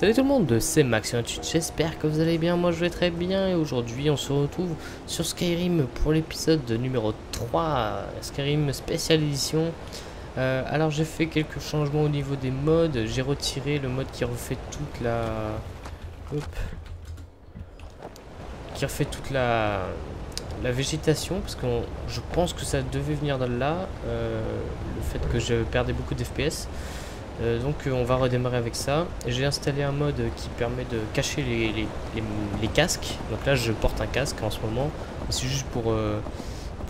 Salut tout le monde, c'est Max, j'espère que vous allez bien, moi je vais très bien et aujourd'hui on se retrouve sur Skyrim pour l'épisode numéro 3, Skyrim Special Edition. Alors j'ai fait quelques changements au niveau des modes, j'ai retiré le mode qui refait toute la... la végétation, parce que je pense que ça devait venir de là, le fait que je perdais beaucoup d'FPS. Donc on va redémarrer avec ça. J'ai installé un mode qui permet de cacher les casques. Donc là je porte un casque en ce moment. C'est juste pour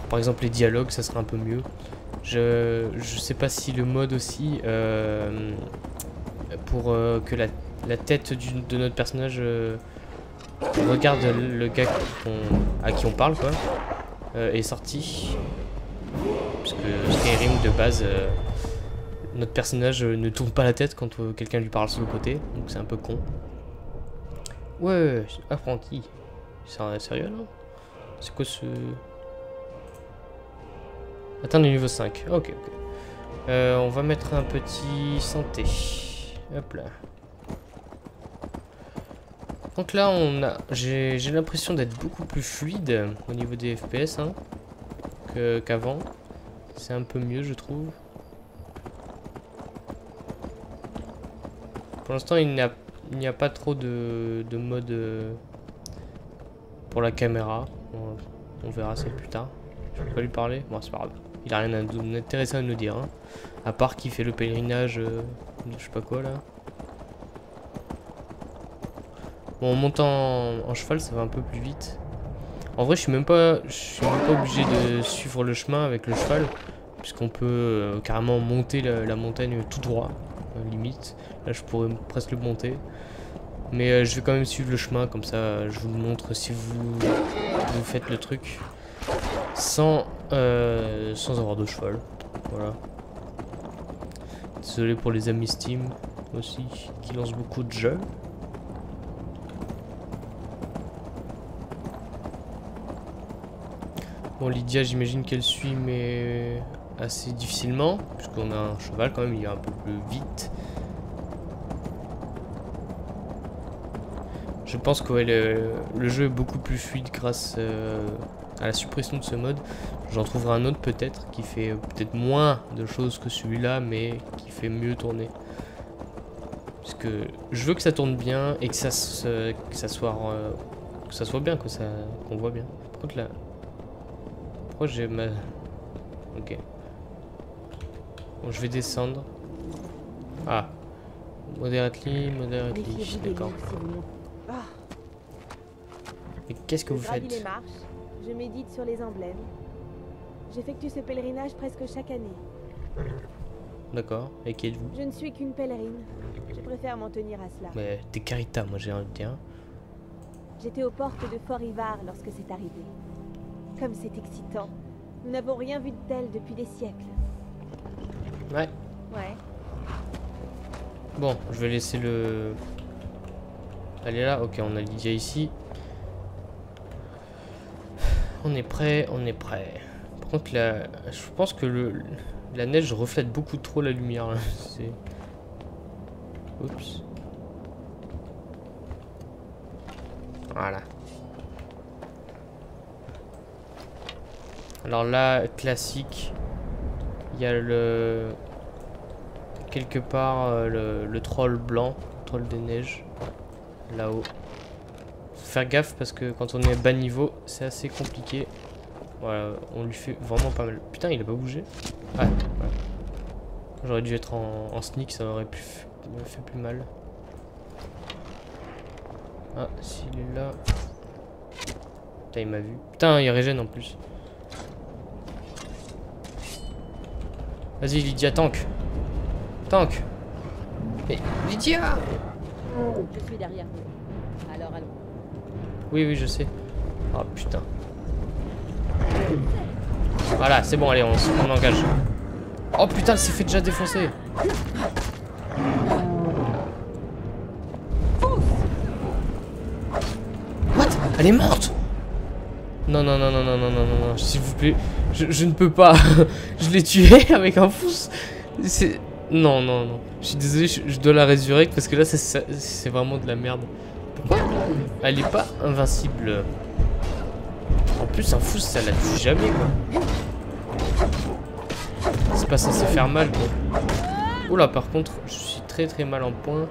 par exemple les dialogues, ça sera un peu mieux. Je sais pas si le mode aussi pour que la tête de notre personnage regarde le gars à qui on parle quoi, est sorti. Parce que Skyrim de base... notre personnage ne tourne pas la tête quand quelqu'un lui parle sur le côté, donc c'est un peu con. Ouais, apprenti. C'est sérieux là? C'est quoi ce... Atteindre le niveau 5. Ok, ok. On va mettre un petit santé. Hop là. Donc là, j'ai l'impression d'être beaucoup plus fluide au niveau des FPS hein, qu'avant. C'est un peu mieux, je trouve. Pour l'instant, il n'y a pas trop de mode pour la caméra. On verra ça plus tard. Je peux pas lui parler. Bon, c'est pas grave. Il a rien d'intéressant à nous dire. Hein. À part qu'il fait le pèlerinage, je sais pas quoi là. Bon, en montant en cheval, ça va un peu plus vite. En vrai, je suis même pas obligé de suivre le chemin avec le cheval, puisqu'on peut carrément monter la montagne tout droit. Limite, là je pourrais presque le monter, mais je vais quand même suivre le chemin comme ça. Je vous le montre si vous faites le truc sans avoir de cheval. Voilà. Désolé pour les amis Steam aussi qui lancent beaucoup de jeux. Bon, Lydia, j'imagine qu'elle suit, mais assez difficilement, puisqu'on a un cheval quand même, il est un peu plus vite. Je pense que ouais, le jeu est beaucoup plus fluide grâce à la suppression de ce mode. J'en trouverai un autre peut-être, qui fait peut-être moins de choses que celui-là, mais qui fait mieux tourner. Parce que je veux que ça tourne bien et que ça soit bien, qu'on voit bien. Par contre là... Pourquoi j'ai ma... Ok. Bon, je vais descendre. Ah. Moderately, d'accord. Et qu'est-ce que vous faites? Les marches, je médite sur les emblèmes. J'effectue ce pèlerinage presque chaque année. D'accord. Et qui êtes-vous? Je ne suis qu'une pèlerine. Je préfère m'en tenir à cela. Mais t'es Carita, moi j'ai envie de dire. J'étais aux portes de Fort-Ivar lorsque c'est arrivé. Comme c'est excitant. Nous n'avons rien vu de tel depuis des siècles. Ouais. Ouais. Bon, je vais laisser le... Allez là, ok, on a Lydia ici. On est prêt, on est prêt. Par contre, là, je pense que la neige reflète beaucoup trop la lumière. C'est... Oups. Voilà. Alors là, classique, il y a le... quelque part le troll blanc, le troll des neiges, là-haut. Faut faire gaffe parce que quand on est bas niveau, c'est assez compliqué. Voilà, on lui fait vraiment pas mal. Putain, il a pas bougé. Ah, ouais. J'aurais dû être en sneak, ça m'aurait fait plus mal. Ah, s'il est là... Putain, il m'a vu. Putain, il régène en plus. Vas-y Lydia, tank. Tank. Mais Lydia! Je suis derrière vous. Alors allons. Oui, oui, je sais. Oh putain. Voilà, c'est bon, allez, on engage. Oh putain, elle s'est fait déjà défoncer. What? Elle est morte? Non, s'il vous plaît. Je ne peux pas. Je l'ai tué avec un fouce. Non, non, non. Je suis désolé, je dois la résurrecter parce que là, c'est vraiment de la merde. Pourquoi elle est pas invincible? En plus, un fou, ça la tue jamais, quoi. C'est pas censé faire mal, quoi. Oula, par contre, je suis très très mal en point.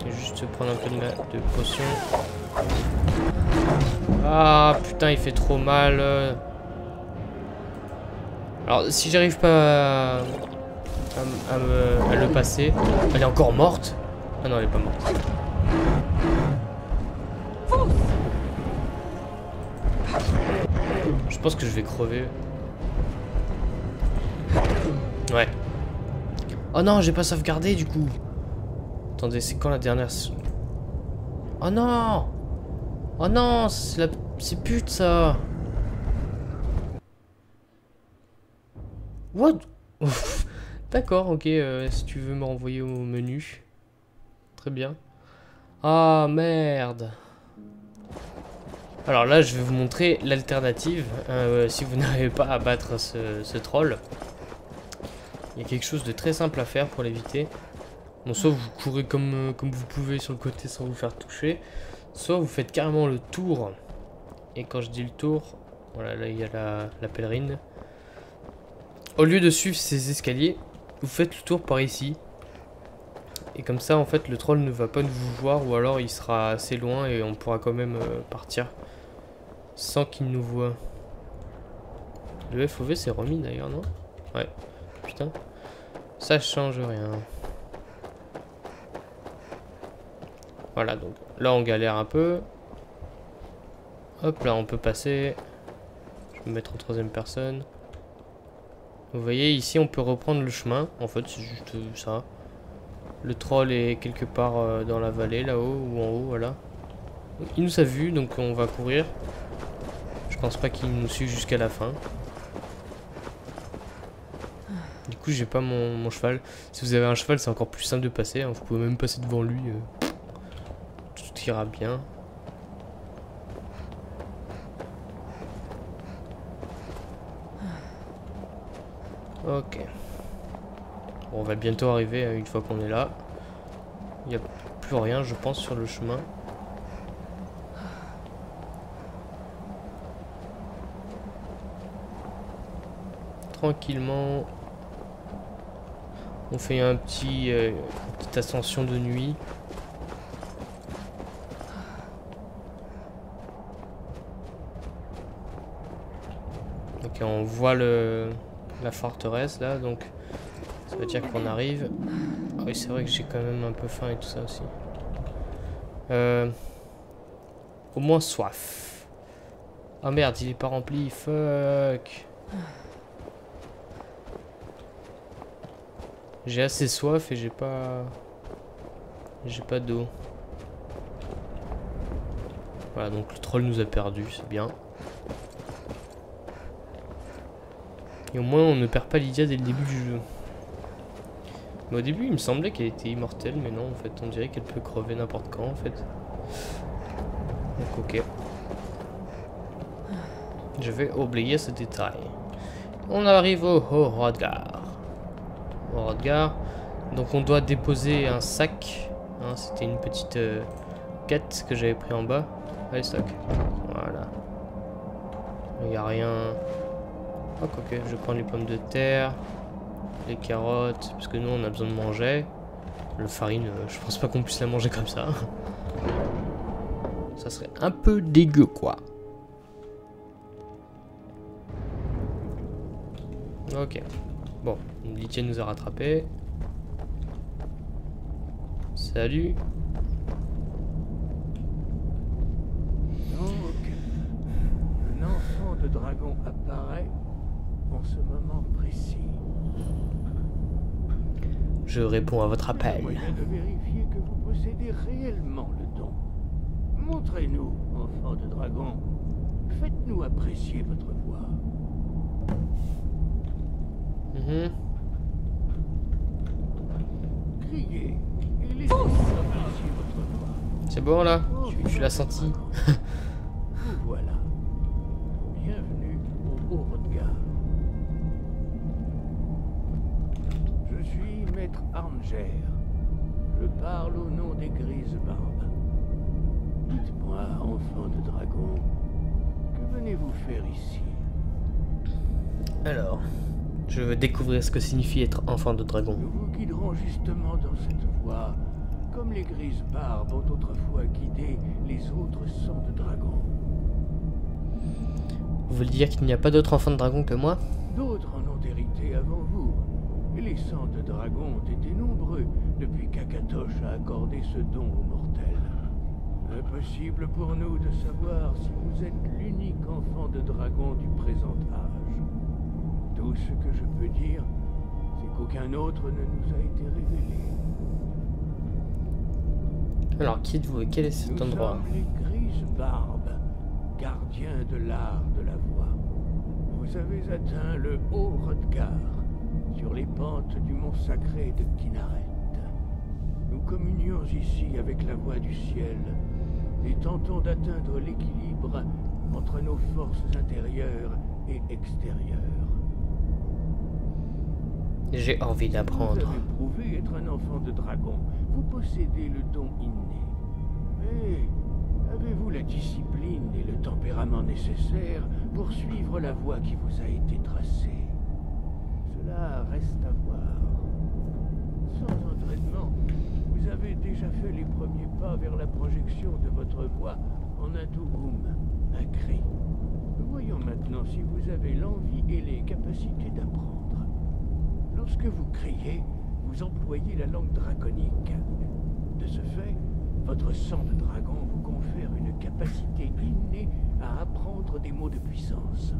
Je vais juste prendre un peu de potion. Ah, putain, il fait trop mal. Alors, si j'arrive pas à le passer... Elle est encore morte? Ah non, elle est pas morte. Je pense que je vais crever. Ouais. Oh non, j'ai pas sauvegardé du coup. Attendez, c'est quand la dernière... Oh non! Oh non, c'est la... C'est pute ça! What? D'accord, ok, si tu veux me renvoyer au menu. Très bien. Ah merde! Alors là, je vais vous montrer l'alternative. Si vous n'arrivez pas à battre ce troll, il y a quelque chose de très simple à faire pour l'éviter. Bon, soit vous courez comme vous pouvez sur le côté sans vous faire toucher, soit vous faites carrément le tour. Et quand je dis le tour, voilà, là il y a la pèlerine. Au lieu de suivre ces escaliers, vous faites le tour par ici. Et comme ça, en fait, le troll ne va pas vous voir, ou alors il sera assez loin et on pourra quand même partir. Sans qu'il nous voit. Le FOV s'est remis d'ailleurs, non? Ouais. Putain. Ça change rien. Voilà, donc là on galère un peu. Hop, là on peut passer. Je vais me mettre en troisième personne. Vous voyez, ici on peut reprendre le chemin. En fait, c'est juste ça. Le troll est quelque part dans la vallée, là-haut ou en haut, voilà. Il nous a vus, donc on va courir. Je pense pas qu'il nous suit jusqu'à la fin. Du coup, j'ai pas mon cheval. Si vous avez un cheval, c'est encore plus simple de passer. Hein. Vous pouvez même passer devant lui. Tout ira bien. Ok. Bon, on va bientôt arriver une fois qu'on est là. Il n'y a plus rien, je pense, sur le chemin. Tranquillement, on fait un petit petite ascension de nuit. Ok, on voit la forteresse là, donc ça veut dire qu'on arrive. Ah oui, c'est vrai que j'ai quand même un peu faim et tout ça aussi. Au moins soif. Ah merde, il est pas rempli, fuck. J'ai assez soif et j'ai pas d'eau. Voilà, donc le troll nous a perdu, c'est bien. Et au moins on ne perd pas Lydia dès le début du jeu. Mais au début il me semblait qu'elle était immortelle, mais non, en fait on dirait qu'elle peut crever n'importe quand en fait. Donc ok. Je vais oublier ce détail. On arrive au Hrothgar. Hrothgar, donc on doit déposer un sac, hein, c'était une petite quête que j'avais pris en bas. Allez, sac, voilà, il n'y a rien. Oh, ok, je prends les pommes de terre, les carottes, parce que nous on a besoin de manger. Le farine, je pense pas qu'on puisse la manger comme ça, ça serait un peu dégueu quoi. Ok. Bon, Lydia nous a rattrapés. Salut. Donc, un enfant de dragon apparaît en ce moment précis. Je réponds à votre appel. Moyen de vérifier que vous possédez réellement le don. Montrez-nous, enfant de dragon. Faites-nous apprécier votre voix. C'est bon là, tu l'as senti. Voilà. Bienvenue au Hrothgar. Je suis maître Arnger. Je parle au nom des Grises-Barbes. Dites-moi, enfant de dragon, que venez-vous faire ici? Alors, je veux découvrir ce que signifie être enfant de dragon. Nous vous guiderons justement dans cette voie, comme les Grises-Barbes ont autrefois guidé les autres sons de dragon. Vous voulez dire qu'il n'y a pas d'autres enfants de dragon que moi? D'autres en ont hérité avant vous. Et les sangs de dragon ont été nombreux depuis qu'Akatosh a accordé ce don aux mortels. Impossible pour nous de savoir si vous êtes l'unique enfant de dragon du présent âge. Tout ce que je peux dire, c'est qu'aucun autre ne nous a été révélé. Alors, qui êtes-vous et quel est cet endroit? Nous sommes les Grises-Barbes, gardiens de l'art de la voix. Vous avez atteint le haut Hrothgar, sur les pentes du mont sacré de Kinareth. Nous communions ici avec la voix du ciel et tentons d'atteindre l'équilibre entre nos forces intérieures et extérieures. J'ai envie d'apprendre. Vous avez prouvé être un enfant de dragon. Vous possédez le don inné. Mais avez-vous la discipline et le tempérament nécessaires pour suivre la voie qui vous a été tracée? Cela reste à voir. Sans entraînement, vous avez déjà fait les premiers pas vers la projection de votre voix en un tougoum, un cri. Voyons maintenant si vous avez l'envie et les capacités d'apprendre. Lorsque vous criez, vous employez la langue draconique. De ce fait, votre sang de dragon vous confère une capacité innée à apprendre des mots de puissance.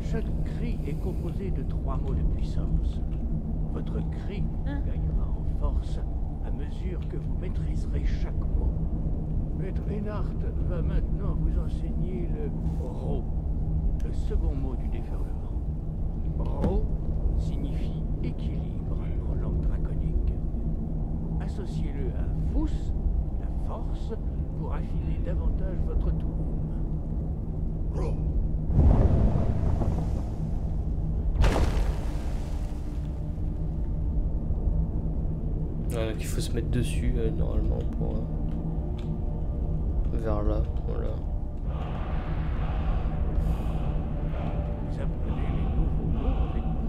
Chaque cri est composé de 3 mots de puissance. Votre cri gagnera en force à mesure que vous maîtriserez chaque mot. Maître Ennard va maintenant vous enseigner le ro, le second mot du déferlement. Ro signifie équilibre en langue draconique. Associez-le à fous, la force, pour affiner davantage votre tour. Il faut se mettre dessus normalement pour vers là, voilà. Vous apprenez les nouveaux mots avec vous.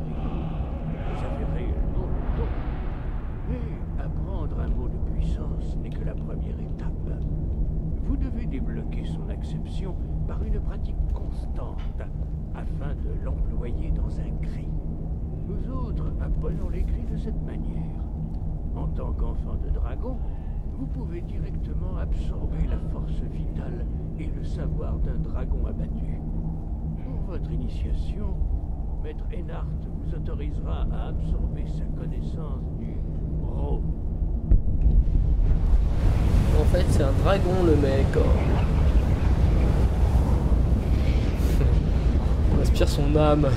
Vous avez réellement le don. Mais apprendre un mot de puissance n'est que la première étape. Vous devez débloquer son acception par une pratique constante afin de l'employer dans un cri. Nous autres apprenons les cris de cette manière. En tant qu'enfant de dragon, vous pouvez directement absorber la force vitale et le savoir d'un dragon abattu. Pour votre initiation, Maître Ennard vous autorisera à absorber sa connaissance du Ro. En fait, c'est un dragon le mec. Oh. On aspire son âme.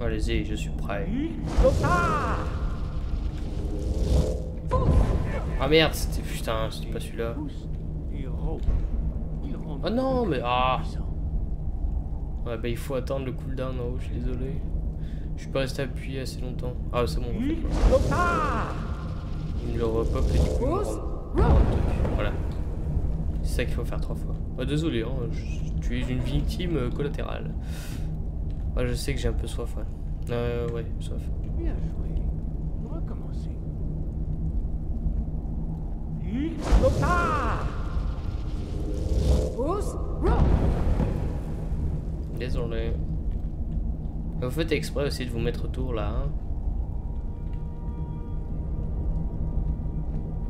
Allez-y, je suis prêt. Ah merde, c'était putain, c'était pas celui-là. Oh non, mais ah. Ouais bah il faut attendre le cooldown en haut, je suis désolé. Je suis pas resté appuyé assez longtemps. Ah c'est bon. Il me le repop et du coup. Voilà. C'est ça qu'il faut faire 3 fois. Ah désolé, hein, tu es une victime collatérale. Ah, je sais que j'ai un peu soif, ouais. Ouais, soif. Bien joué. On va commencer. Désolé. Vous faites exprès aussi de vous mettre autour là. Hein.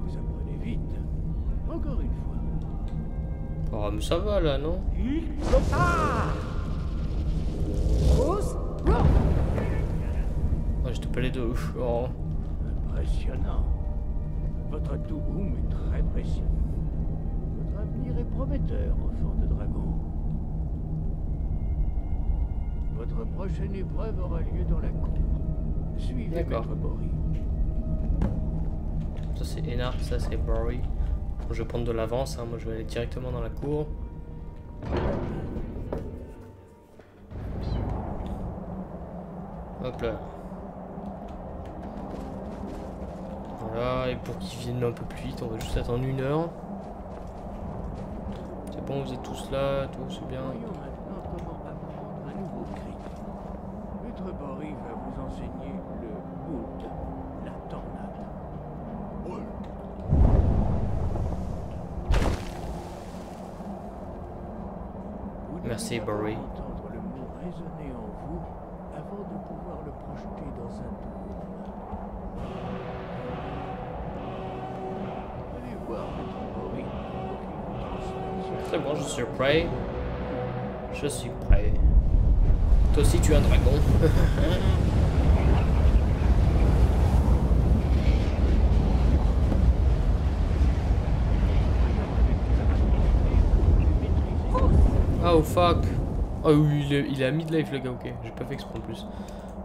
Vous apprenez vite. Encore une fois. Oh, mais ça va là, non? Oh, j'étais pas les deux. Oh. Impressionnant. Votre tougoum est très précis. Votre avenir est prometteur, enfant de dragon. Votre prochaine épreuve aura lieu dans la cour. Suivez Maître Borri. Ça c'est Ennard, ça c'est Borri. Bon, je vais prendre de l'avance, hein. Moi je vais aller directement dans la cour. Hop là. Voilà, et pour qu'ils viennent un peu plus vite, on va juste attendre 1 heure. C'est bon, vous êtes tous là, tout c'est bien. Voyons maintenant comment apprendre un nouveau cri. Maître Borri va vous enseigner le bout, la tornade. Ouais. Merci Borri. Entendre le mot résonner en vous avant de pouvoir le projeter dans un tour. Allez voir Maître Borri. Très bon, je suis prêt. Je suis prêt. Toi aussi, tu es un dragon. Oh fuck. Oh oui, il est à mid-life le gars, ok. J'ai pas fait exprès en plus.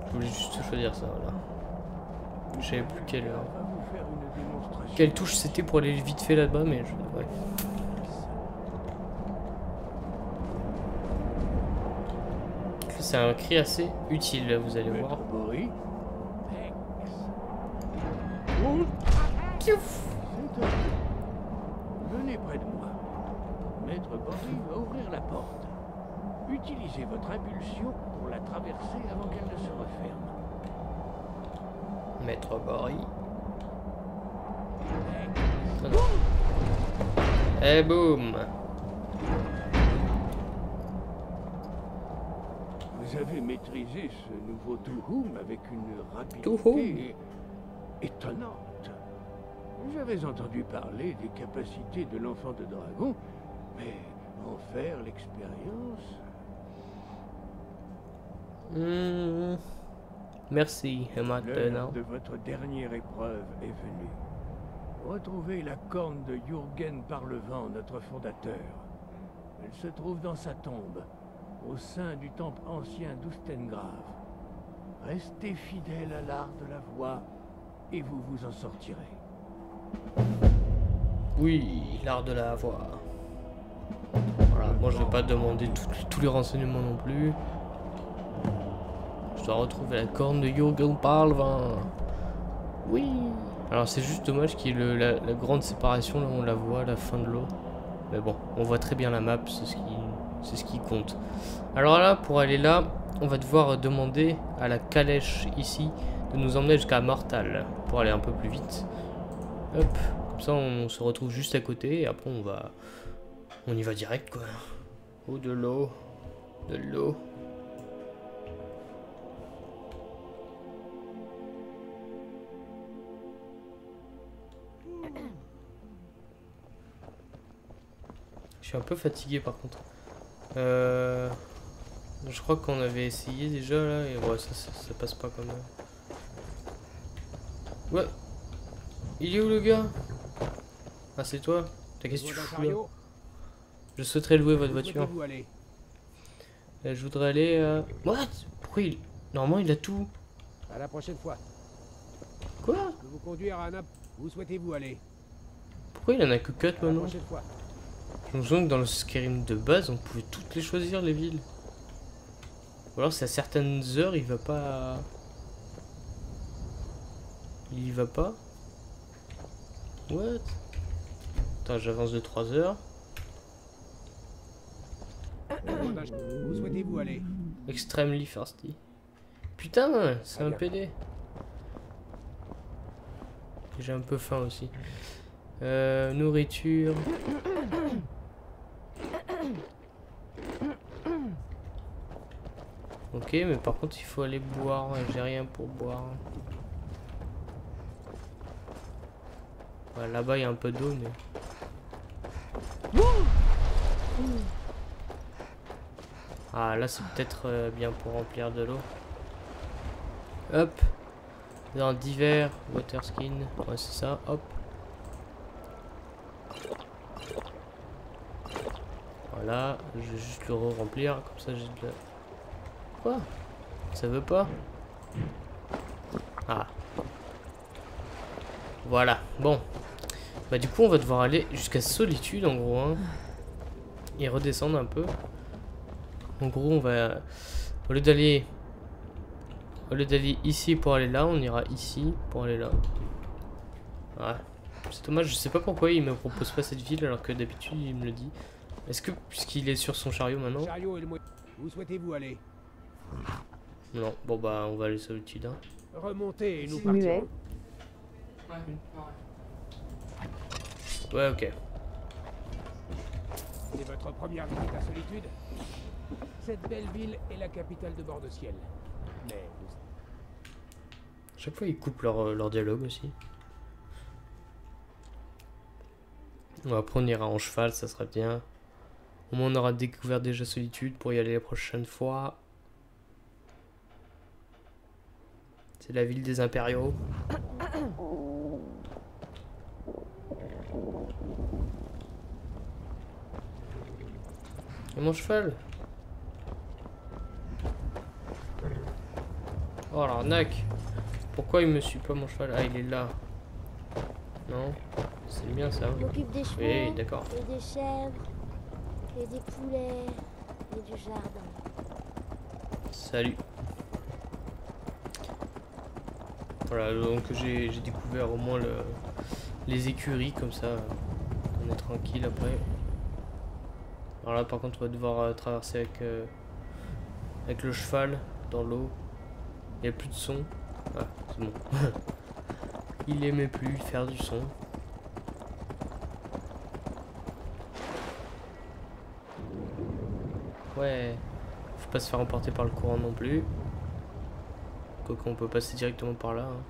Je voulais juste choisir ça, voilà. Je savais plus quelle touche c'était pour aller vite fait là-bas, mais je... ouais. C'est un cri assez utile, vous allez voir. Venez près de moi. Maître Borri va ouvrir la porte. Utilisez votre impulsion pour la traverser avant qu'elle ne se referme. Maître Borri. Et boum. Vous avez maîtrisé ce nouveau Touhoum avec une rapidité étonnante. J'avais entendu parler des capacités de l'enfant de dragon, mais en faire l'expérience... Mmh. Merci, et maintenant... L'heure de votre dernière épreuve est venue. Retrouvez la corne de Jurgen Parle-Vent, notre fondateur. Elle se trouve dans sa tombe, au sein du temple ancien d'Ustengrave. Restez fidèle à l'art de la voix et vous vous en sortirez. Oui, l'art de la voix. Voilà, moi je vais pas demander tous les renseignements non plus. Je dois retrouver la corne de Jurgen Parle-Vent. Oui. Alors c'est juste dommage qu'il y ait la grande séparation, là on la voit à la fin de l'eau. Mais bon, on voit très bien la map, c'est ce qui... c'est ce qui compte. Alors là, pour aller là, on va devoir demander à la calèche ici de nous emmener jusqu'à Mortal pour aller un peu plus vite. Hop, comme ça on se retrouve juste à côté et après on y va direct quoi. Oh de l'eau, de l'eau. Je suis un peu fatigué par contre. Je crois qu'on avait essayé déjà là et ouais, ça passe pas quand même. Ouais. Il est où le gars? Ah c'est toi. Qu'est-ce que tu fous là? Je souhaiterais louer votre voiture. Je voudrais aller What? Pourquoi il... Normalement il a tout. À la prochaine fois. Quoi? Je vous conduire à Naples. Où souhaitez-vous aller? Pourquoi il en a que 4 maintenant? Je me souviens que dans le Skyrim de base, on pouvait toutes les choisir, les villes. Ou alors, c'est à certaines heures, il va pas... Il y va pas. What? Attends, j'avance de 3 heures. Où souhaitez-vous aller? Extremely thirsty. Putain, c'est un PD. J'ai un peu faim aussi. Nourriture... Ok, mais par contre il faut aller boire, j'ai rien pour boire. Ouais, là-bas il y a un peu d'eau mais... Ah là c'est peut-être bien pour remplir de l'eau. Hop. Dans divers, water skin, ouais c'est ça, hop. Voilà, je vais juste le re-remplir, comme ça j'ai de la... Quoi? Ça veut pas? Voilà, bon. Bah du coup on va devoir aller jusqu'à Solitude en gros hein. Et redescendre un peu. En gros on va... Au lieu d'aller ici pour aller là, on ira ici pour aller là. Ouais. C'est dommage, je sais pas pourquoi il me propose pas cette ville alors que d'habitude il me le dit. Est-ce que, puisqu'il est sur son chariot maintenant... Où souhaitez-vous aller? Non, bon bah on va aller sur Solitude. Hein. Remontez et nous partirons. Ouais. Ouais, ok. C'est votre première visite à Solitude? Cette belle ville est la capitale de Bordeciel. Mais... Chaque fois ils coupent leur dialogue aussi. Bon, après on ira en cheval, ça sera bien. Au moins on aura découvert déjà Solitude pour y aller la prochaine fois. C'est la ville des impériaux. Et mon cheval. Oh l'arnaque. Pourquoi il me suit pas mon cheval? Ah il est là. Non. C'est bien ça. Il occupe des chevaux, oui, d'accord. Et des chèvres, et des poulets, et du jardin. Salut. Voilà, donc j'ai découvert au moins les écuries, comme ça on est tranquille après. Alors là par contre on va devoir traverser avec le cheval dans l'eau. Il n'y a plus de son. Ah c'est bon. Il aimait plus faire du son. Ouais, faut pas se faire emporter par le courant non plus. Quoique on peut passer directement par là. Hein.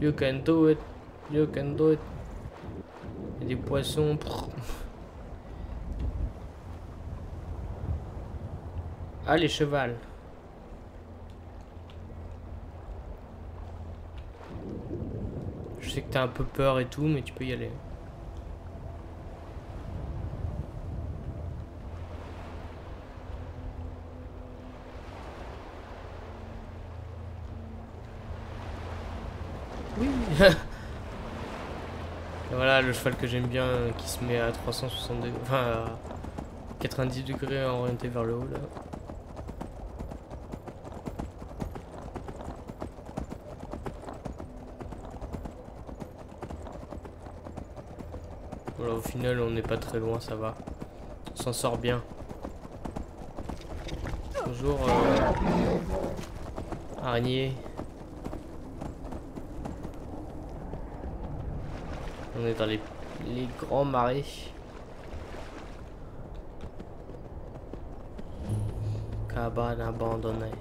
You can do it, you can do it. Il y a des poissons. Ah les chevals. Je sais que t'as un peu peur et tout, mais tu peux y aller. Oui. Voilà le cheval que j'aime bien, qui se met à 360 degrés, enfin à 90 degrés orienté vers le haut là. Au final, on n'est pas très loin, ça va. On s'en sort bien. Bonjour, araignée. On est dans les grands marais. Cabane abandonnée.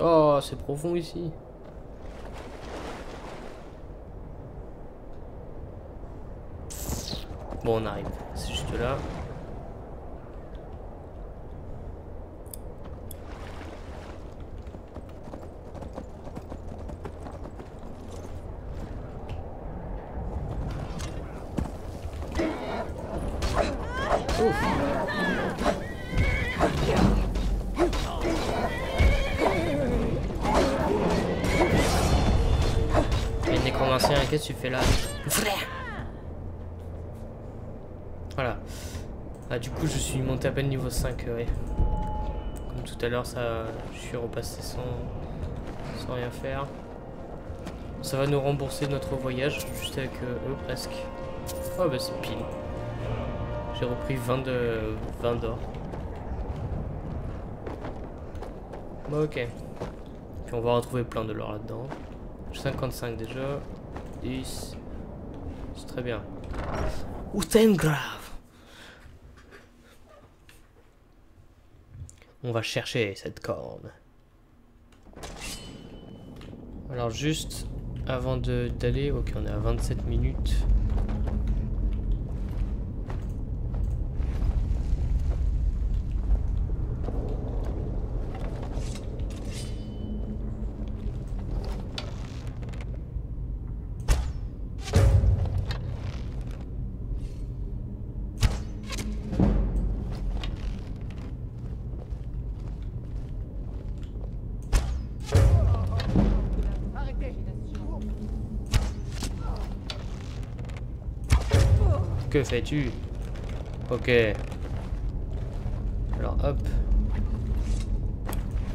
Oh, c'est profond ici. Bon, on arrive, c'est juste là. Mais nécromancien, qu'est-ce que tu fais là? Voilà. Ah du coup je suis monté à peine niveau 5, ouais. Comme tout à l'heure ça, je suis repassé sans rien faire. Ça va nous rembourser notre voyage juste avec eux presque. Oh bah c'est pile. J'ai repris 20 d'or. Bon ok. Puis on va retrouver plein de l'or là-dedans. 55 déjà. 10. C'est très bien. Ou grave. On va chercher cette corne. Alors juste avant d'aller, ok on est à 27 minutes. Que fais-tu? Ok. Alors hop.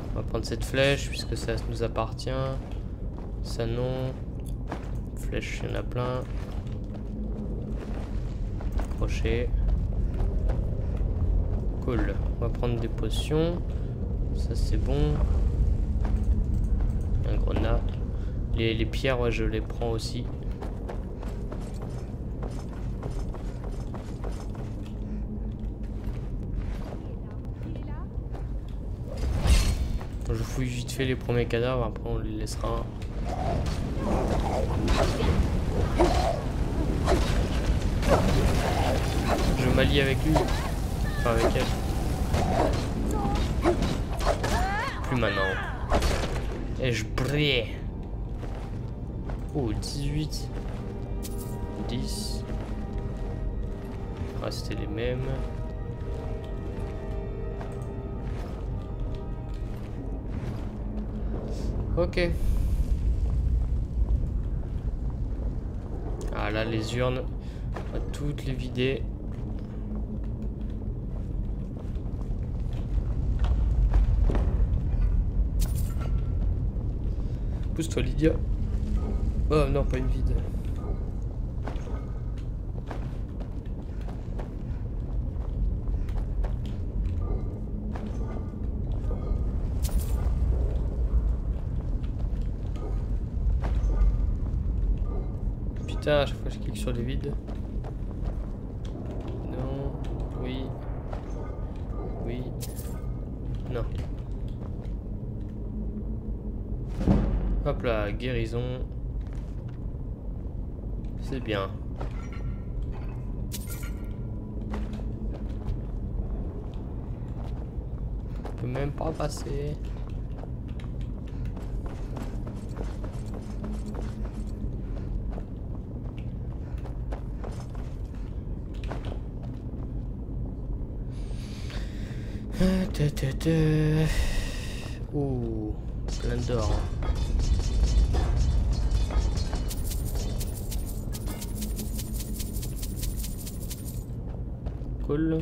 On va prendre cette flèche puisque ça nous appartient. Ça non. Flèche, il y en a plein. Crochet. Cool. On va prendre des potions. Ça c'est bon. Un grenat. Les pierres, ouais, je les prends aussi. Je fouille vite fait les premiers cadavres, après on les laissera un. Je m'allie avec lui. Enfin avec elle. Plus maintenant. Et je brille. Oh, 18. 10. Ah, c'était les mêmes. Ok. Ah là, les urnes, on va toutes les vider. Pousse-toi, Lydia. Oh non, pas une vide. À chaque fois je clique sur les vides. Non, oui, oui, non. Hop là, guérison. C'est bien. On peut même pas passer. Oh, plein d'or. Cool.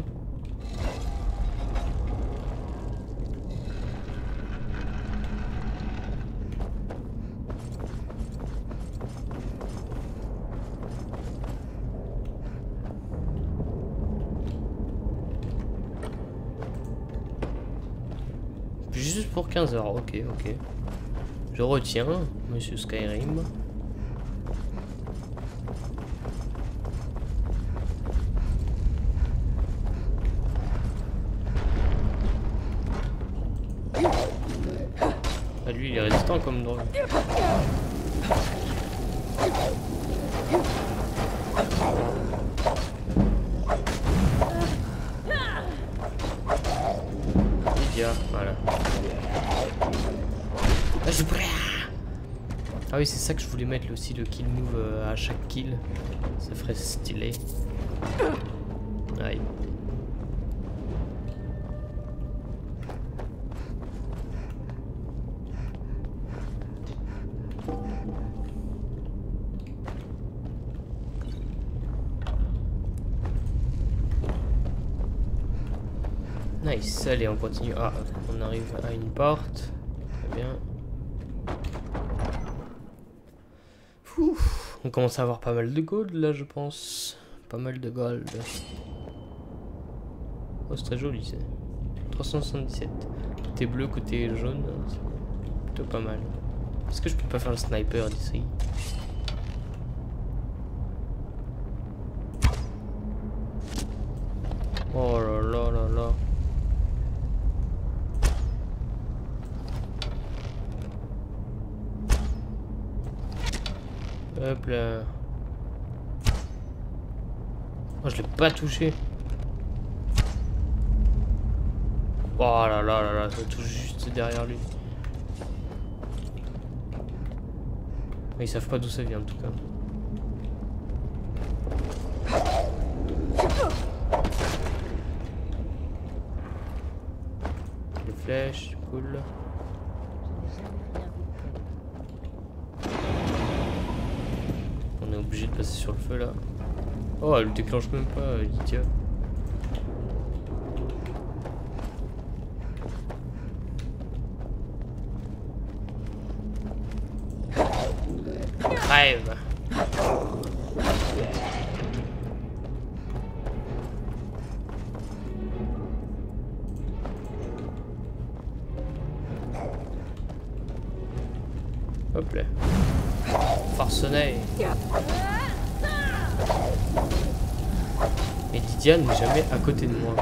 Juste pour 15 heures, ok, ok. Je retiens, monsieur Skyrim. Ah, lui, il est résistant comme drogue. Voilà. Ah oui, c'est ça que je voulais mettre aussi, le kill move à chaque kill. Ça ferait stylé. Aïe. Nice, allez, on continue. Ah, on arrive à une porte. Très bien. Ouf, on commence à avoir pas mal de gold là, je pense. Pas mal de gold. Oh, c'est très joli, c'est 377. Côté bleu, côté jaune, c'est plutôt pas mal. Est-ce que je peux pas faire le sniper d'ici? Oh là là là là. Hop là. Oh, je l'ai pas touché. Oh là là là là, je touche juste derrière lui. Mais ils savent pas d'où ça vient en tout cas. Les flèches, cool. Obligé de passer sur le feu là. Oh, elle déclenche même pas, Lydia. Rêve. Hop là. Forcené. Et Lydia n'est jamais à côté de moi.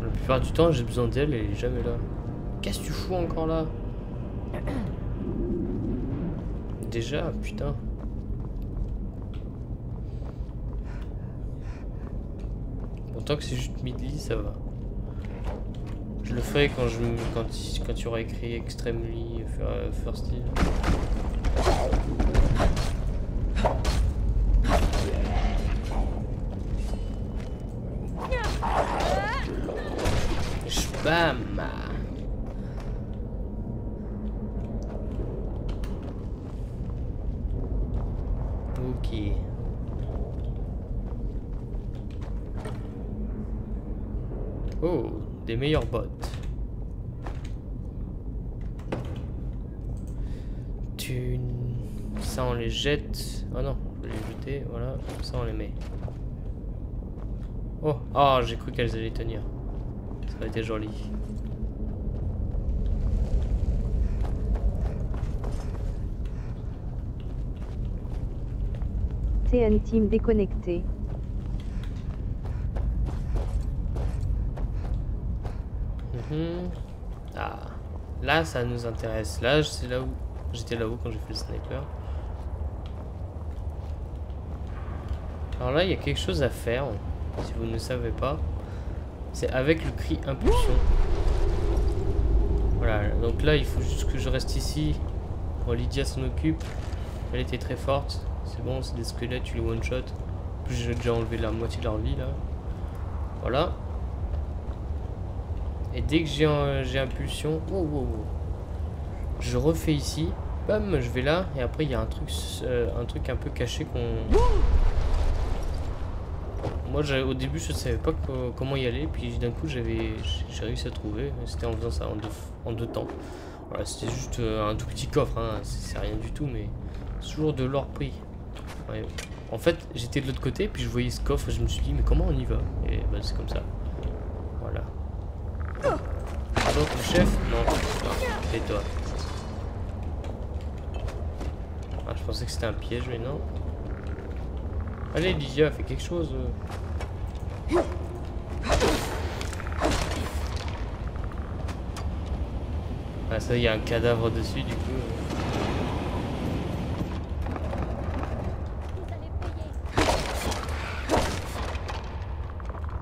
La plupart du temps, j'ai besoin d'elle et elle est jamais là. Qu'est-ce que tu fous encore là? Déjà, putain. Bon, tant que c'est juste Midli, ça va. Je le ferai quand je quand tu auras écrit Extremely First Hill. Bam. Ok. Oh, des meilleures bottes. Tu... Ça on les jette. Oh non, je vais les jeter, voilà. Comme ça on les met. Oh, oh j'ai cru qu'elles allaient tenir. Ça aurait été joli. C'est un team déconnecté. Ah, là ça nous intéresse. Là, c'est là où j'étais là-haut quand j'ai fait le sniper. Alors là, il y a quelque chose à faire, si vous ne savez pas. C'est avec le cri impulsion. Voilà, donc là il faut juste que je reste ici. Bon, Lydia s'en occupe. Elle était très forte. C'est bon, c'est des squelettes, tu les one shot. En plus j'ai déjà enlevé la moitié de leur vie là. Voilà. Et dès que j'ai impulsion. Oh, oh, oh. Je refais ici. Bam, je vais là. Et après il y a un truc un peu caché qu'on. Moi au début je savais pas comment y aller, puis d'un coup j'ai réussi à trouver, c'était en faisant ça en deux temps. Voilà, c'était juste un tout petit coffre, hein. C'est rien du tout, mais c'est toujours de l'or pris. Ouais. En fait j'étais de l'autre côté, puis je voyais ce coffre et je me suis dit mais comment on y va? Et bah c'est comme ça. Voilà. Donc le chef, non, c'est toi. Ah, je pensais que c'était un piège, mais non. Allez Lydia, fais quelque chose. Ah ça y a un cadavre dessus du coup.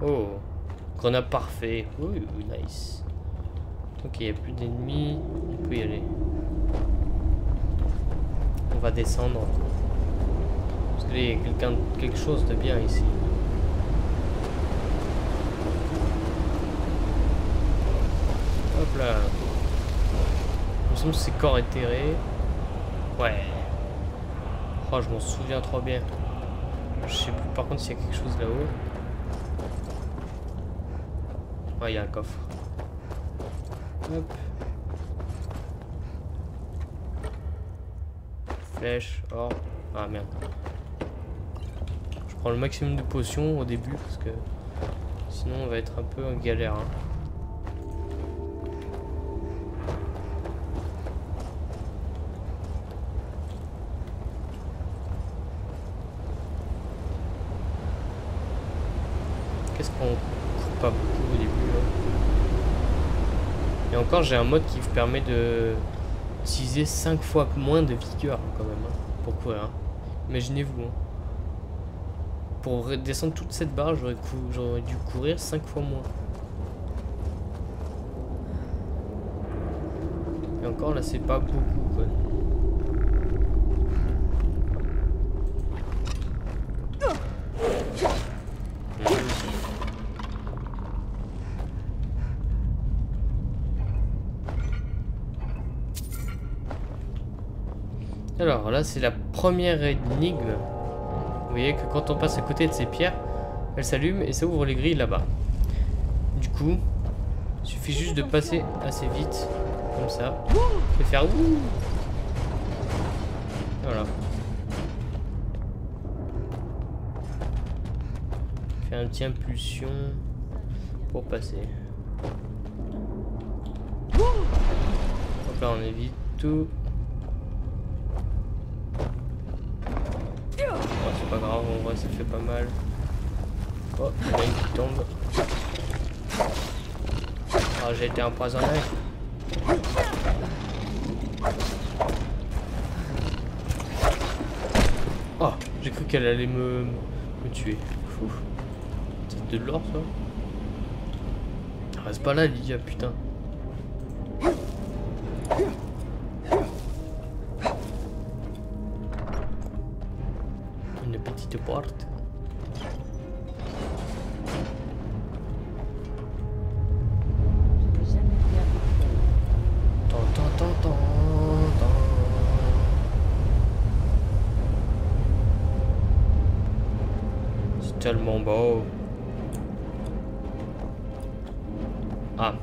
Oh, grenade parfait. Oui, nice. Ok, il n'y a plus d'ennemis. On peut y aller. On va descendre. Parce qu'il y a quelque chose de bien ici. Hop là. Il me semble que c'est corps éthéré. Ouais. Oh, je m'en souviens trop bien. Je sais plus par contre s'il y a quelque chose là-haut. Ouais, il y a un coffre. Hop. Flèche, or. Ah merde. Je prends le maximum de potions au début parce que sinon on va être un peu en galère. Hein. Qu'est-ce qu'on coupe pas beaucoup au début là. Et encore j'ai un mode qui vous permet de utiliser 5 fois moins de vigueur quand même hein, pour courir. Hein. Imaginez-vous. Hein. Pour descendre toute cette barre, j'aurais dû courir 5 fois moins. Et encore là, c'est pas beaucoup quoi. Alors là c'est la première énigme. Vous voyez que quand on passe à côté de ces pierres, elles s'allument et ça ouvre les grilles là-bas. Du coup, il suffit juste de passer assez vite, comme ça, et faire ouh. Voilà. Faire une petite impulsion pour passer. Donc là on évite tout. Oh, c'est pas grave, en vrai ça fait pas mal. Oh, il y en a une qui tombe. Ah, j'ai été empoisonné. Oh, j'ai cru qu'elle allait me tuer. C'est de l'or ça. Reste pas là Lydia, putain. Une petite porte. Tellement beau. Ah.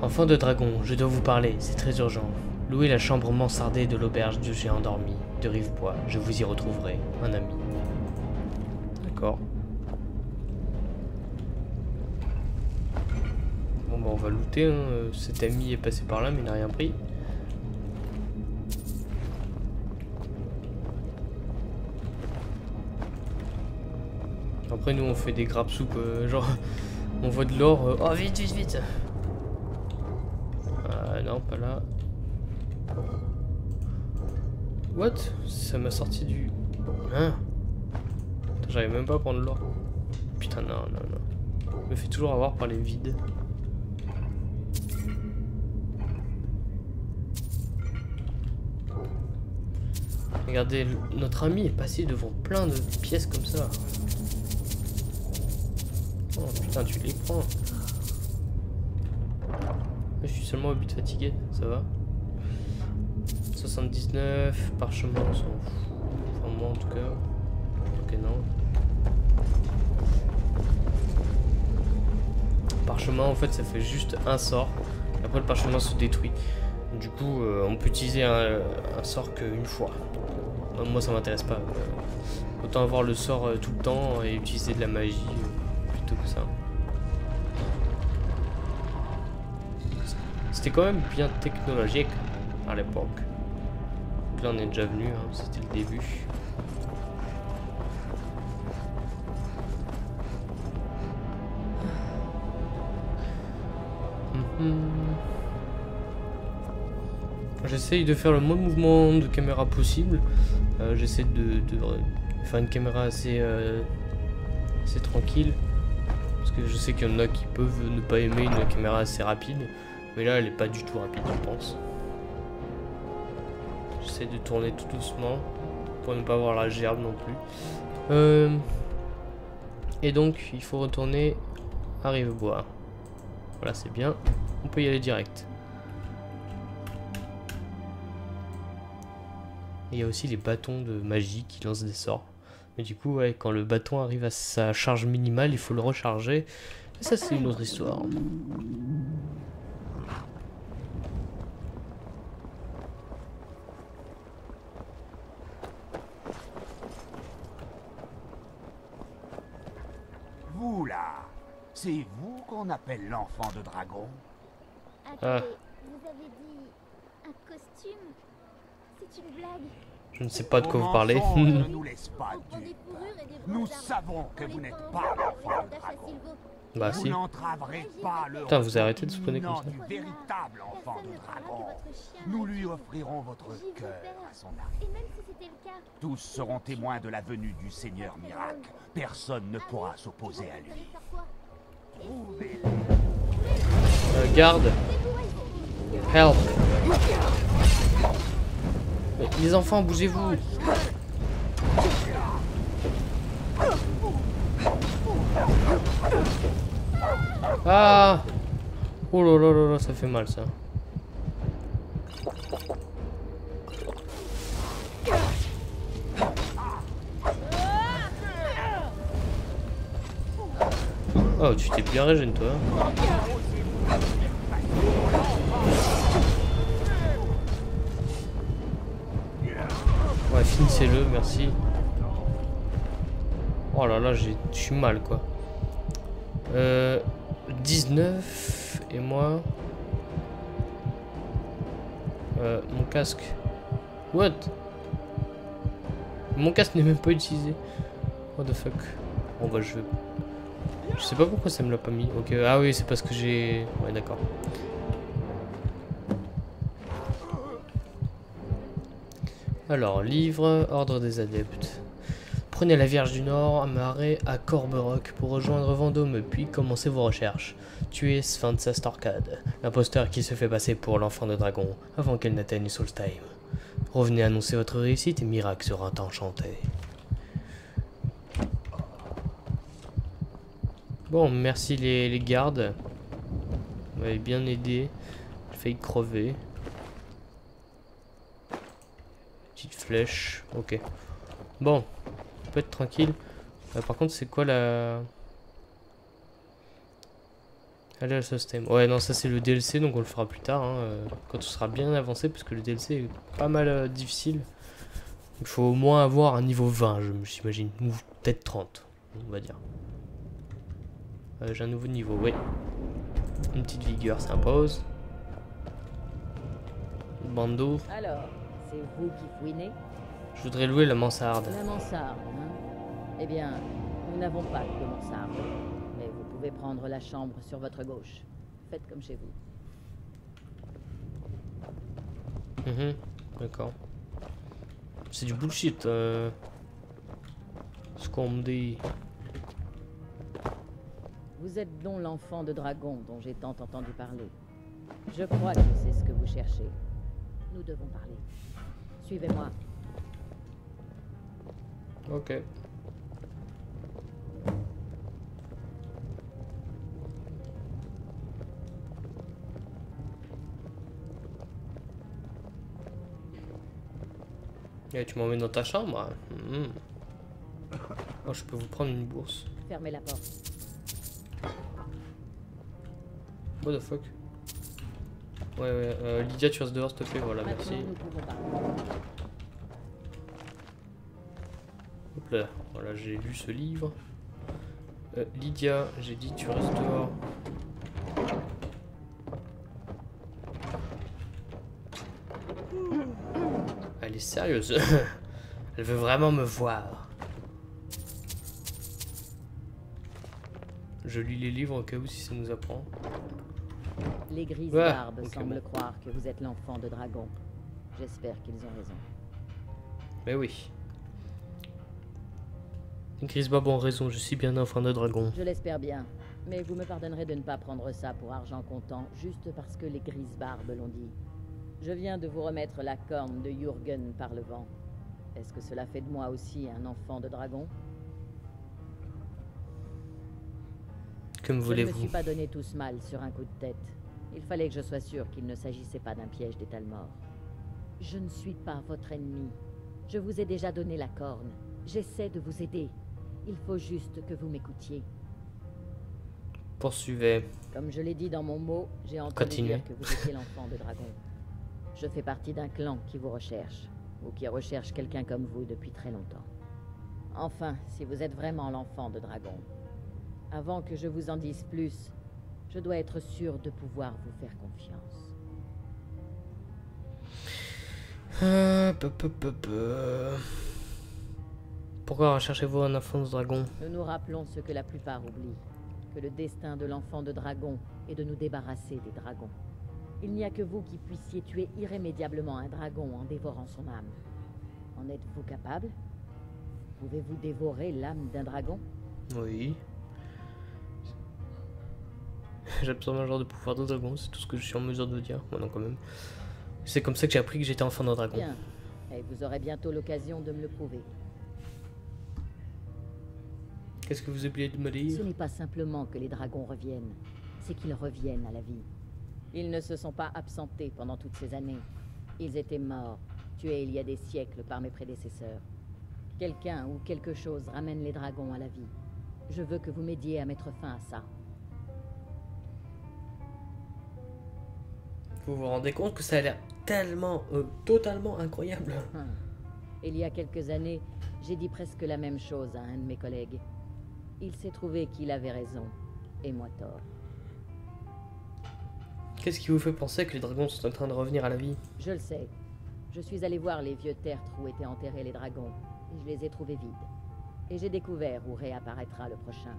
Enfant de dragon, je dois vous parler, c'est très urgent. Louez la chambre mansardée de l'auberge du géant dormi de Rivebois. Je vous y retrouverai, un ami. D'accord. Bon bah on va looter, hein. Cet ami est passé par là mais il n'a rien pris. Après nous on fait des grappes soupes, genre on voit de l'or, oh vite vite vite. Ah non pas là. What? Ça m'a sorti du... Hein? J'arrive même pas à prendre l'or. Putain non non non. Je me fais toujours avoir par les vides. Regardez, notre ami est passé devant plein de pièces comme ça. Oh putain, tu les prends. Je suis seulement au but fatigué, ça va. 79, parchemin, on s'en fout. Enfin, moi en tout cas. Ok, non. Parchemin, en fait, ça fait juste un sort. Après, le parchemin se détruit. Du coup, on peut utiliser un sort qu'une fois. Moi, ça m'intéresse pas. Autant avoir le sort tout le temps et utiliser de la magie. Que ça. C'était quand même bien technologique à l'époque. Là on est déjà venu, hein, c'était le début. J'essaye de faire le moins de mouvement de caméra possible. J'essaie de faire une caméra assez, assez tranquille. Parce que je sais qu'il y en a qui peuvent ne pas aimer une caméra assez rapide, mais là elle est pas du tout rapide je pense. J'essaie de tourner tout doucement pour ne pas voir la gerbe non plus. Et donc il faut retourner à Rivebois. Voilà c'est bien, on peut y aller direct. Et il y a aussi les bâtons de magie qui lancent des sorts. Mais du coup, ouais, quand le bâton arrive à sa charge minimale, il faut le recharger. Et ça, c'est une autre histoire. Vous, là, c'est vous qu'on appelle l'enfant de dragon? Attendez, vous avez dit un costume? C'est une blague. Je ne sais pas de quoi vous parlez. Nous savons que vous n'êtes pas l'enfant de dragon. Bah si. Putain, vous arrêtez de se prendre comme ça. Véritable enfant de dragon. Nous lui offrirons votre cœur à son âme. Tous seront témoins de la venue du Seigneur Miracle. Personne ne pourra s'opposer à lui. Garde. Help. Mais les enfants, bougez-vous. Ah. Oh là là là là, ça fait mal ça. Oh, tu t'es bien régène, toi. Ouais, finissez-le, merci. Oh là là, je suis mal, quoi. 19, et moi... mon casque. What? Mon casque n'est même pas utilisé. What the fuck? Bon bah je... Je sais pas pourquoi ça me l'a pas mis. Ok, ah oui, c'est parce que j'ai... Ouais, d'accord. Alors, livre, ordre des adeptes. Prenez la Vierge du Nord, amarrez à Korberok pour rejoindre Vendôme, puis commencez vos recherches. Tuez Sphinxastorcade, l'imposteur qui se fait passer pour l'enfant de dragon, avant qu'elle n'atteigne Soultime. Revenez annoncer votre réussite et Miracle sera enchanté. Bon, merci les gardes. Vous m'avez bien aidé. J'ai failli crever. Petite flèche, ok. Bon. Être tranquille. Par contre, c'est quoi la... Allez à ce système. Ouais, non, ça c'est le DLC, donc on le fera plus tard, hein, quand on sera bien avancé, parce que le DLC est pas mal difficile. Il faut au moins avoir un niveau 20, j'imagine, ou peut-être 30, on va dire. J'ai un nouveau niveau, oui. Une petite vigueur s'impose. Bandeau. Alors, c'est vous qui fouinez ? Je voudrais louer la mansarde. La mansarde, hein? Eh bien, nous n'avons pas de mansarde. Mais vous pouvez prendre la chambre sur votre gauche. Faites comme chez vous. D'accord. C'est du bullshit, ce qu'on me dit. Vous êtes donc l'enfant de dragon dont j'ai tant entendu parler. Je crois que c'est ce que vous cherchez. Nous devons parler. Suivez-moi. Ok. Et tu m'emmènes dans ta chambre? Oh, je peux vous prendre une bourse. Fermez la porte. What the fuck? Ouais, ouais. Lydia, tu restes dehors, s'il te plaît. Voilà, maintenant, merci. Là, voilà, j'ai lu ce livre. Lydia, j'ai dit tu restes dehors. Elle est sérieuse. Elle veut vraiment me voir. Je lis les livres au cas où si ça nous apprend. Les Grises-Barbes semblent croire que vous êtes l'enfant de dragon. J'espère qu'ils ont raison. Mais oui. Grises-Barbes ont raison, je suis bien enfant de dragon. Je l'espère bien, mais vous me pardonnerez de ne pas prendre ça pour argent comptant, juste parce que les Grises-Barbes l'ont dit. Je viens de vous remettre la corne de Jurgen Parle-Vent. Est-ce que cela fait de moi aussi un enfant de dragon? Comme voulez-vous. Je ne me suis pas donné tout ce mal sur un coup de tête. Il fallait que je sois sûr qu'il ne s'agissait pas d'un piège des Talmor. Je ne suis pas votre ennemi. Je vous ai déjà donné la corne. J'essaie de vous aider. Il faut juste que vous m'écoutiez. Poursuivez. Comme je l'ai dit dans mon mot, j'ai entendu dire que vous étiez l'enfant de dragon. Je fais partie d'un clan qui vous recherche, ou qui recherche quelqu'un comme vous depuis très longtemps. Enfin, si vous êtes vraiment l'enfant de dragon. Avant que je vous en dise plus, je dois être sûr de pouvoir vous faire confiance. Pourquoi recherchez-vous un enfant de dragon? Nous nous rappelons ce que la plupart oublient, que le destin de l'enfant de dragon est de nous débarrasser des dragons. Il n'y a que vous qui puissiez tuer irrémédiablement un dragon en dévorant son âme. En êtes-vous capable? Pouvez-vous dévorer l'âme d'un dragon? Oui. J'absorbe un genre de pouvoir de dragon, c'est tout ce que je suis en mesure de dire. Moi non quand même. C'est comme ça que j'ai appris que j'étais enfant d'un dragon. Bien. Et vous aurez bientôt l'occasion de me le prouver. Qu'est-ce que vous oubliez de me dire? Ce n'est pas simplement que les dragons reviennent, c'est qu'ils reviennent à la vie. Ils ne se sont pas absentés pendant toutes ces années. Ils étaient morts, tués il y a des siècles par mes prédécesseurs. Quelqu'un ou quelque chose ramène les dragons à la vie. Je veux que vous m'aidiez à mettre fin à ça. Vous vous rendez compte que ça a l'air tellement, totalement incroyable. Il y a quelques années, j'ai dit presque la même chose à un de mes collègues. Il s'est trouvé qu'il avait raison, et moi tort. Qu'est-ce qui vous fait penser que les dragons sont en train de revenir à la vie? Je le sais. Je suis allé voir les vieux tertres où étaient enterrés les dragons, et je les ai trouvés vides. Et j'ai découvert où réapparaîtra le prochain.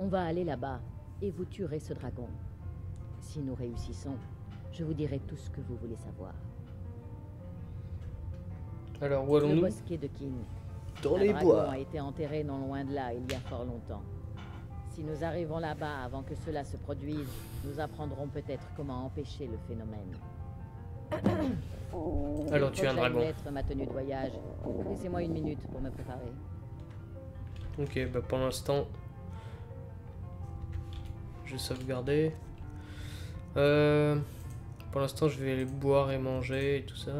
On va aller là-bas, et vous tuerez ce dragon. Si nous réussissons, je vous dirai tout ce que vous voulez savoir. Alors, où allons-nous? Le bosquet de Kine. Dans les bois. Le dragon a été enterré non loin de là, il y a fort longtemps. Si nous arrivons là-bas avant que cela se produise, nous apprendrons peut-être comment empêcher le phénomène. Alors, tu es un dragon. Mettre ma tenue de voyage. Laissez-moi une minute pour me préparer. Ok, bah pour l'instant, je vais sauvegarder. Pour l'instant, je vais boire et manger et tout ça.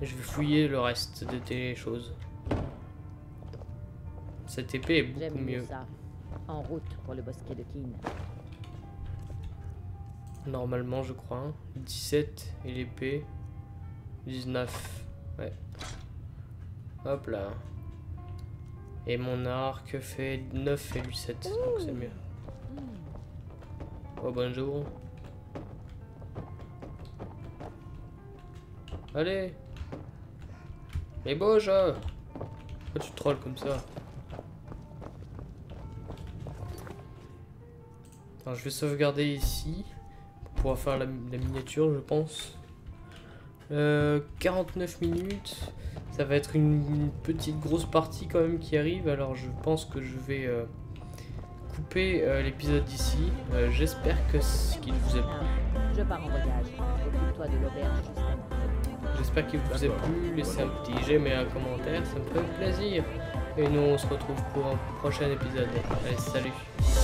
Et je vais fouiller le reste de tes choses. Cette épée est beaucoup mieux. Ça. En route pour le bosquet de Kine. Normalement, je crois. Hein. 17 et l'épée. 19. Ouais. Hop là. Et mon arc fait 9 et 8-7. Donc c'est mieux. Oh, bonjour. Allez. Mais beau jeu. Pourquoi tu trolles comme ça? Alors, je vais sauvegarder ici. Pour pouvoir faire la miniature, je pense. 49 minutes. Ça va être une petite grosse partie quand même qui arrive. Alors je pense que je vais couper l'épisode d'ici. J'espère qu'il vous a plu. Je pars en voyage. Occupe-toi de l'auberge juste avant. J'espère qu'il vous a plu. Laissez un petit j'aime et un commentaire. Ça me fait plaisir. Et nous on se retrouve pour un prochain épisode. Allez, salut.